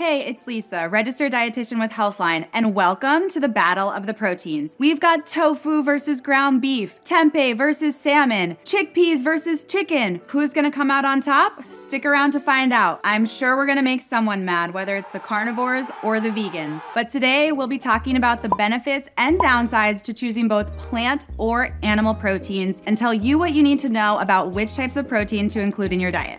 Hey, it's Lisa, registered dietitian with Healthline, and welcome to the Battle of the Proteins. We've got tofu versus ground beef, tempeh versus salmon, chickpeas versus chicken. Who's gonna come out on top? Stick around to find out. I'm sure we're gonna make someone mad, whether it's the carnivores or the vegans. But today, we'll be talking about the benefits and downsides to choosing both plant or animal proteins and tell you what you need to know about which types of protein to include in your diet.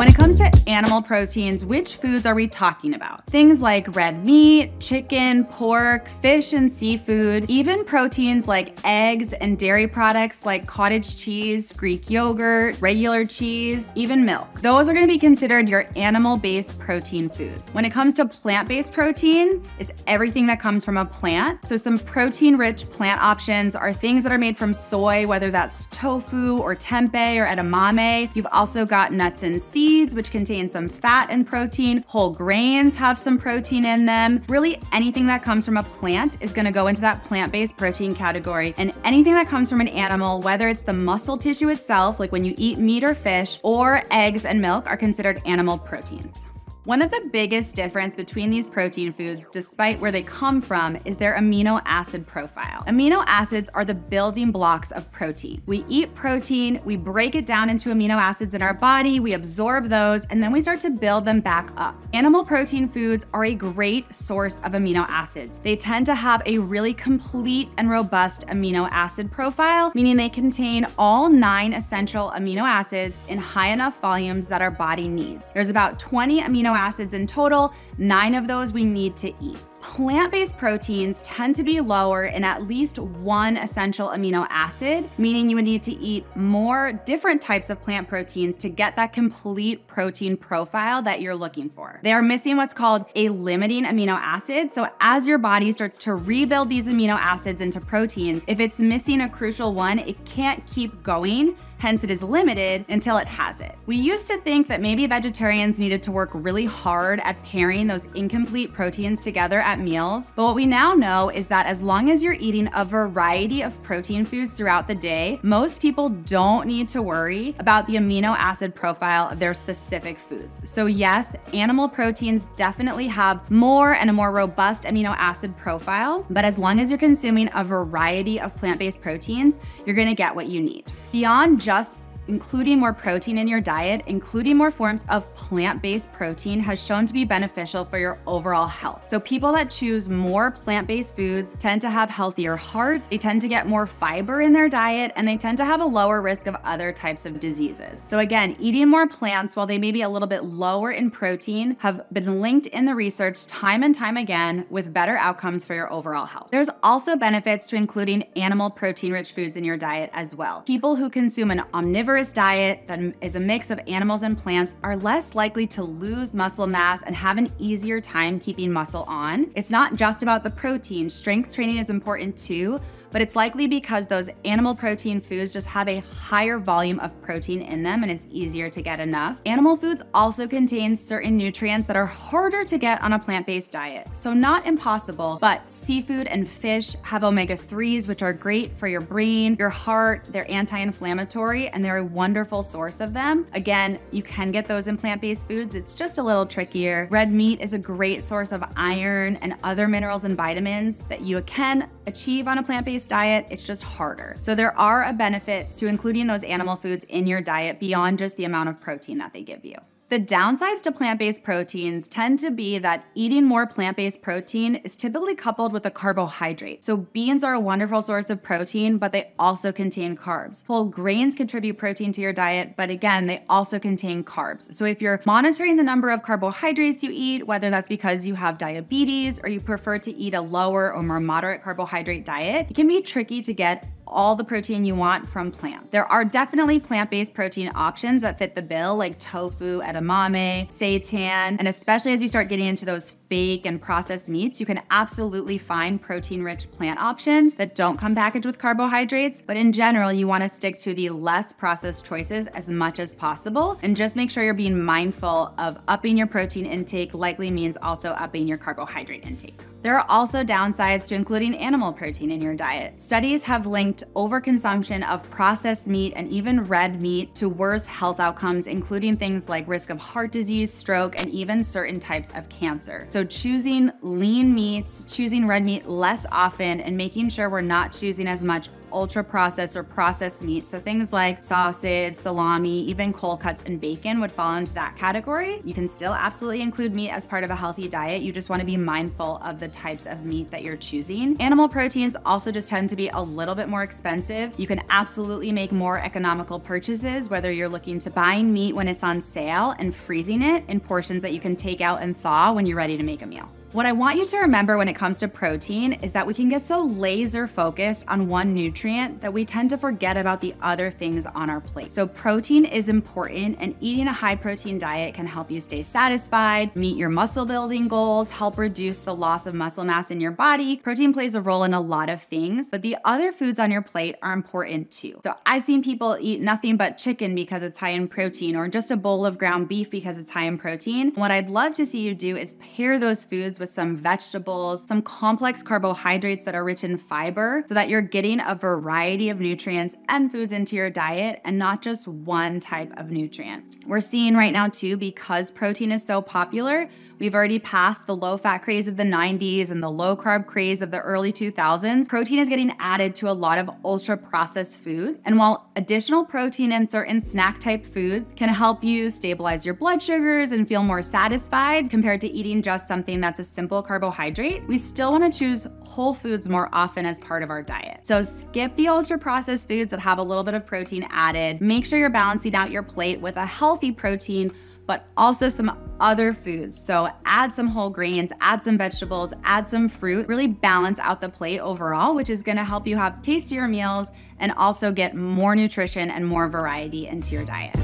When it comes to animal proteins, which foods are we talking about? Things like red meat, chicken, pork, fish and seafood, even proteins like eggs and dairy products like cottage cheese, Greek yogurt, regular cheese, even milk. Those are gonna be considered your animal-based protein foods. When it comes to plant-based protein, it's everything that comes from a plant. So some protein-rich plant options are things that are made from soy, whether that's tofu or tempeh or edamame. You've also got nuts and seeds, which contain some fat and protein. Whole grains have some protein in them. Really anything that comes from a plant is gonna go into that plant-based protein category, and anything that comes from an animal, whether it's the muscle tissue itself, like when you eat meat or fish, or eggs and milk, are considered animal proteins. One of the biggest differences between these protein foods, despite where they come from, is their amino acid profile. Amino acids are the building blocks of protein. We eat protein, we break it down into amino acids in our body, we absorb those, and then we start to build them back up. Animal protein foods are a great source of amino acids. They tend to have a really complete and robust amino acid profile, meaning they contain all 9 essential amino acids in high enough volumes that our body needs. There's about 20 amino acids in total, 9 of those we need to eat. Plant-based proteins tend to be lower in at least one essential amino acid, meaning you would need to eat more different types of plant proteins to get that complete protein profile that you're looking for. They are missing what's called a limiting amino acid, so as your body starts to rebuild these amino acids into proteins, if it's missing a crucial one, it can't keep going, hence it is limited until it has it. We used to think that maybe vegetarians needed to work really hard at pairing those incomplete proteins together at meals, but what we now know is that as long as you're eating a variety of protein foods throughout the day, most people don't need to worry about the amino acid profile of their specific foods. So yes, animal proteins definitely have a more robust amino acid profile, but as long as you're consuming a variety of plant-based proteins, you're gonna get what you need. Beyond just including more protein in your diet, including more forms of plant-based protein has shown to be beneficial for your overall health. So people that choose more plant-based foods tend to have healthier hearts, they tend to get more fiber in their diet, and they tend to have a lower risk of other types of diseases. So again, eating more plants, while they may be a little bit lower in protein, have been linked in the research time and time again with better outcomes for your overall health. There's also benefits to including animal protein-rich foods in your diet as well. People who consume an omnivorous diet that is a mix of animals and plants are less likely to lose muscle mass and have an easier time keeping muscle on. It's not just about the protein. Strength training is important too, but it's likely because those animal protein foods just have a higher volume of protein in them and it's easier to get enough. Animal foods also contain certain nutrients that are harder to get on a plant-based diet. So not impossible, but seafood and fish have omega-3s, which are great for your brain, your heart, they're anti-inflammatory, and they're a wonderful source of them. Again, you can get those in plant-based foods, it's just a little trickier. Red meat is a great source of iron and other minerals and vitamins that you can achieve on a plant-based diet, it's just harder. So there are a benefit to including those animal foods in your diet beyond just the amount of protein that they give you. The downsides to plant-based proteins tend to be that eating more plant-based protein is typically coupled with a carbohydrate. So beans are a wonderful source of protein, but they also contain carbs. Whole grains contribute protein to your diet, but again, they also contain carbs. So if you're monitoring the number of carbohydrates you eat, whether that's because you have diabetes or you prefer to eat a lower or more moderate carbohydrate diet, it can be tricky to get all the protein you want from plants. There are definitely plant-based protein options that fit the bill, like tofu, edamame, seitan, and especially as you start getting into those fake and processed meats, you can absolutely find protein-rich plant options that don't come packaged with carbohydrates, but in general, you wanna stick to the less processed choices as much as possible, and just make sure you're being mindful of upping your protein intake likely means also upping your carbohydrate intake. There are also downsides to including animal protein in your diet. Studies have linked overconsumption of processed meat and even red meat to worse health outcomes, including things like risk of heart disease, stroke, and even certain types of cancer. So choosing lean meats, choosing red meat less often, and making sure we're not choosing as much ultra-processed or processed meat. So things like sausage, salami, even cold cuts and bacon would fall into that category. You can still absolutely include meat as part of a healthy diet. You just want to be mindful of the types of meat that you're choosing. Animal proteins also just tend to be a little bit more expensive. You can absolutely make more economical purchases, whether you're looking to buying meat when it's on sale and freezing it in portions that you can take out and thaw when you're ready to make a meal. What I want you to remember when it comes to protein is that we can get so laser focused on one nutrient that we tend to forget about the other things on our plate. So protein is important, and eating a high protein diet can help you stay satisfied, meet your muscle building goals, help reduce the loss of muscle mass in your body. Protein plays a role in a lot of things, but the other foods on your plate are important too. So I've seen people eat nothing but chicken because it's high in protein, or just a bowl of ground beef because it's high in protein. What I'd love to see you do is pair those foods with some vegetables, some complex carbohydrates that are rich in fiber, so that you're getting a variety of nutrients and foods into your diet and not just one type of nutrient. We're seeing right now too, because protein is so popular, we've already passed the low fat craze of the 90s and the low carb craze of the early 2000s. Protein is getting added to a lot of ultra processed foods. And while additional protein in certain snack type foods can help you stabilize your blood sugars and feel more satisfied compared to eating just something that's a simple carbohydrate, we still want to choose whole foods more often as part of our diet. So skip the ultra processed foods that have a little bit of protein added. Make sure you're balancing out your plate with a healthy protein, but also some other foods. So add some whole grains, add some vegetables, add some fruit, really balance out the plate overall, which is gonna help you have tastier meals and also get more nutrition and more variety into your diet.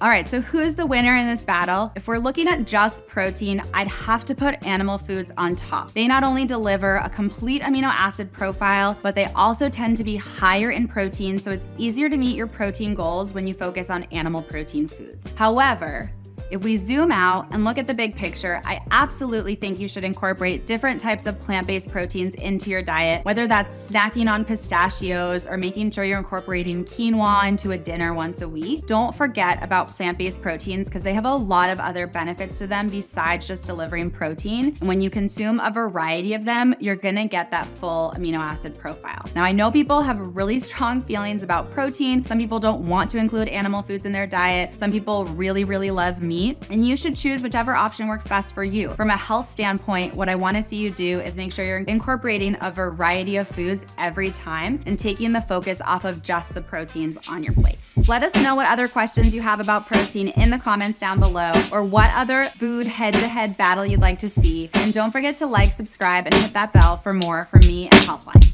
All right, so who's the winner in this battle? If we're looking at just protein, I'd have to put animal foods on top. They not only deliver a complete amino acid profile, but they also tend to be higher in protein, so it's easier to meet your protein goals when you focus on animal protein foods. However, if we zoom out and look at the big picture, I absolutely think you should incorporate different types of plant-based proteins into your diet, whether that's snacking on pistachios or making sure you're incorporating quinoa into a dinner once a week. Don't forget about plant-based proteins because they have a lot of other benefits to them besides just delivering protein. And when you consume a variety of them, you're gonna get that full amino acid profile. Now, I know people have really strong feelings about protein. Some people don't want to include animal foods in their diet. Some people really, really love meat. And you should choose whichever option works best for you. From a health standpoint, what I want to see you do is make sure you're incorporating a variety of foods every time and taking the focus off of just the proteins on your plate. Let us know what other questions you have about protein in the comments down below, or what other food head-to-head battle you'd like to see. And don't forget to like, subscribe, and hit that bell for more from me and Healthline.